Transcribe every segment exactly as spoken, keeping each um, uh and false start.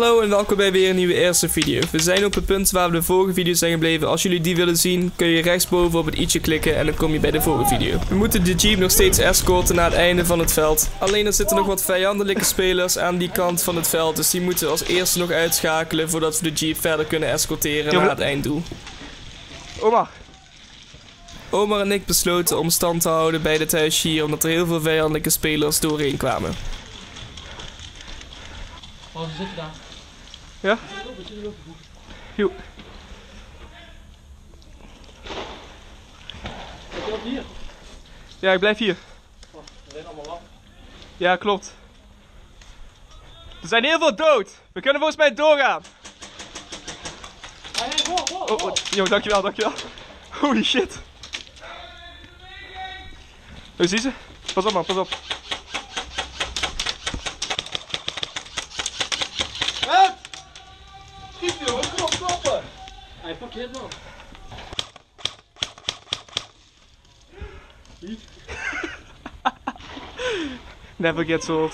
Hallo en welkom bij weer een nieuwe eerste video. We zijn op het punt waar we de vorige video zijn gebleven. Als jullie die willen zien, kun je rechtsboven op het i'tje klikken en dan kom je bij de vorige video. We moeten de jeep nog steeds escorten naar het einde van het veld. Alleen er zitten nog wat vijandelijke spelers aan die kant van het veld. Dus die moeten we als eerste nog uitschakelen voordat we de jeep verder kunnen escorteren naar het einddoel. Omar! Omar en ik besloten om stand te houden bij dit huisje hier, omdat er heel veel vijandelijke spelers doorheen kwamen. Oh, ze zitten daar. Ja? Jo. Zit je ook hier? Ja, ik blijf hier. Oh, we zijn allemaal lang. Ja, klopt. Er zijn heel veel dood. We kunnen volgens mij doorgaan. Hey, hey, ho, ho, ho. Oh, oh, jongen, dankjewel, dankjewel. Holy shit. Oh, zie ze? Pas op man, pas op. Hij parkeert nog. Never gets old.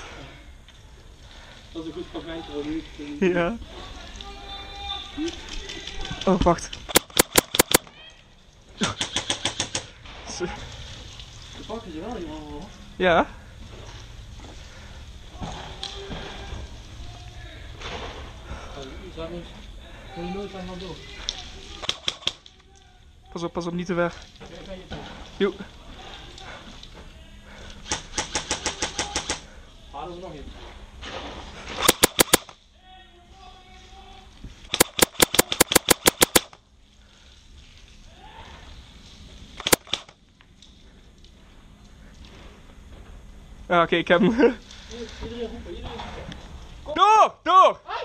Dat is een goed pakketje voor nu. Ja. Oh, wacht. Ze pakken je wel, jongen. Ja. Kun je nooit aan gaan door. Pas op, pas op, niet te weg. Jo. Haal er nog in. Ah, oké, okay, ik heb hem. Iedereen roepen, iedereen roepen. Door, door! Hey!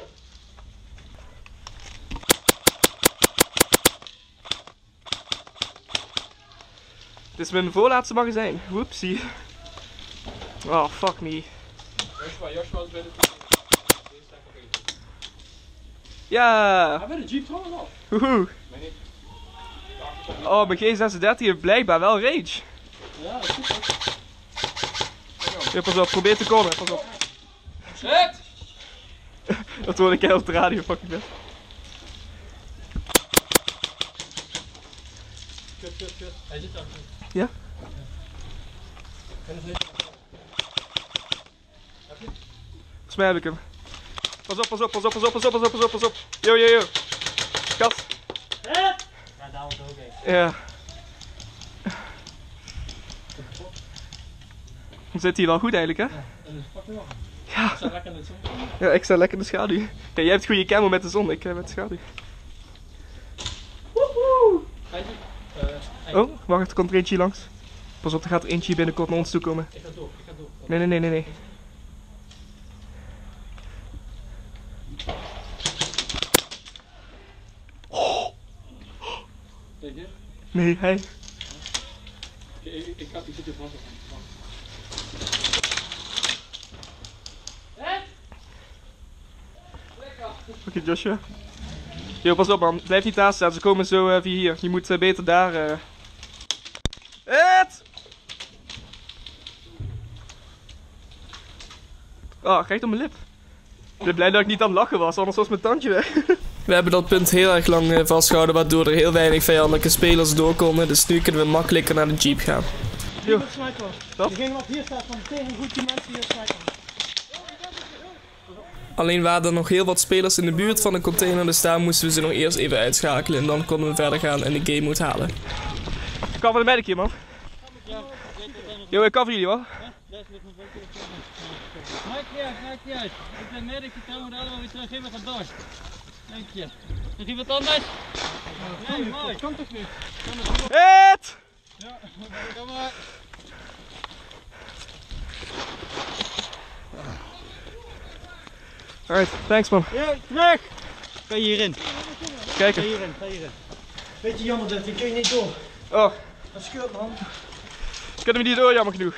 Dit is mijn voorlaatste magazijn. Whoopsie. Oh, fuck me. Joshua, Joshua is bij de jeep. Deze staat nog even. Ja. Hij bij de jeep trouwens al. Woehoe. Oh, mijn G zesendertig heeft blijkbaar wel rage. Ja, dat is goed. Ja, pas op, probeer te komen. Pas op. Shit! Dat hoorde ik heel op de radio, fucking best. Kut, kut, kut. Hij zit daar. Ja? Volgens mij heb ik hem. Pas op, pas op, pas op, pas op, pas op, pas op, pas op. Yo, yo, yo. Kat. Ja, daar was ook een. Ja. Dan zit hij wel goed eigenlijk, hè? Ja. Ik sta lekker in de zon. Ja, ik sta lekker in de schaduw. Nee, jij hebt goede camo met de zon, ik met de schaduw. Oh, wacht, er komt er eentje langs. Pas op, er gaat er eentje binnenkort naar ons toe komen. Ik ga door, ik ga door. Nee, nee, nee, nee, nee. Oh. Nee, hij. Ik ga, ik zit er vast op. Hé? Oké, Joshua. Yo, pas op man, blijf niet daar staan, ze komen zo uh, via hier. Je moet uh, beter daar... Uh... Het! Oh, kijk op mijn lip. Ik ben blij dat ik niet aan het lachen was, anders was mijn tandje weg. We hebben dat punt heel erg lang uh, vastgehouden, waardoor er heel weinig vijandelijke spelers door konden. Dus nu kunnen we makkelijker naar de jeep gaan. Yo. Wat? Degene wat hier staat, van tegen goed die mensen hier snijden. Alleen waren er nog heel wat spelers in de buurt van de container, dus daar moesten we ze nog eerst even uitschakelen. En dan konden we verder gaan en de game moet halen. Ik kan van de medic hier, man. Yo, ik kan van jullie, hoor. Maakt niet uit, maakt niet uit. Ik ben medic, ik kan me allemaal weer terug. Geef me dat door. Dank je. Nog iemand anders? Nee, mooi. Kom toch niet. Het! Ja, kom maar. Alright, thanks man. Ja, terug! Ga je hierin? Kijk. Ga hierin, ga hierin. Beetje jammer dat, ik kun je niet door. Oh. Dat scheurt man. Kunnen we niet door, jammer genoeg.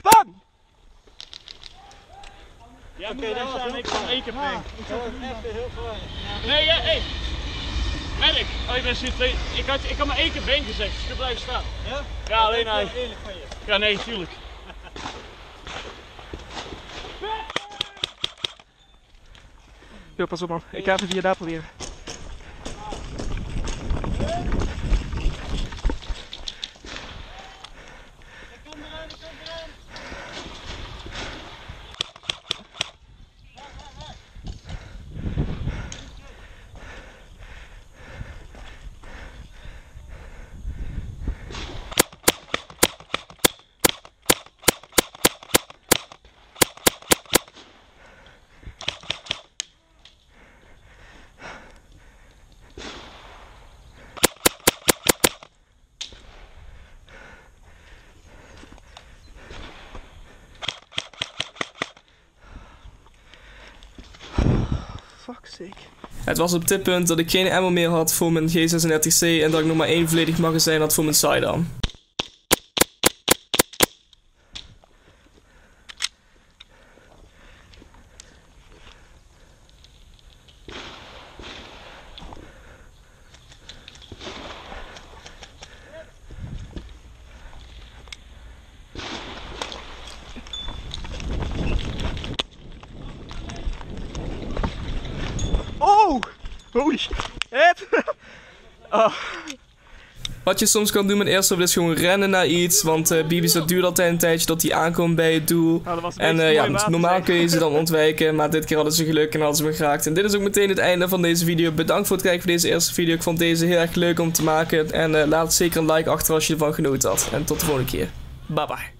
Bam! Ja, oké, dat was niks van één keer ping. Ik zal het even heel veel. Nee, ja, hé. Merk, oh, je bent hier twee. Ik had, ik had maar één keer been gezegd, dus je kunt blijven staan. Ja? Ja, alleen hij. Ja, nee, tuurlijk. Yo, pas op man, ik ga even via daar proberen. Het was op dit punt dat ik geen ammo meer had voor mijn G zesendertig C en dat ik nog maar één volledig magazijn had voor mijn sidearm. Holy shit! Oh. Wat je soms kan doen met airsoft is gewoon rennen naar iets, want uh, B B's dat duurt altijd een tijdje tot die aankomt bij het doel. Nou, en uh, ja, normaal kun je ze dan ontwijken, maar dit keer hadden ze geluk en hadden ze me geraakt. En dit is ook meteen het einde van deze video. Bedankt voor het kijken van deze eerste video. Ik vond deze heel erg leuk om te maken en uh, laat zeker een like achter als je ervan genoten had. En tot de volgende keer. Bye bye.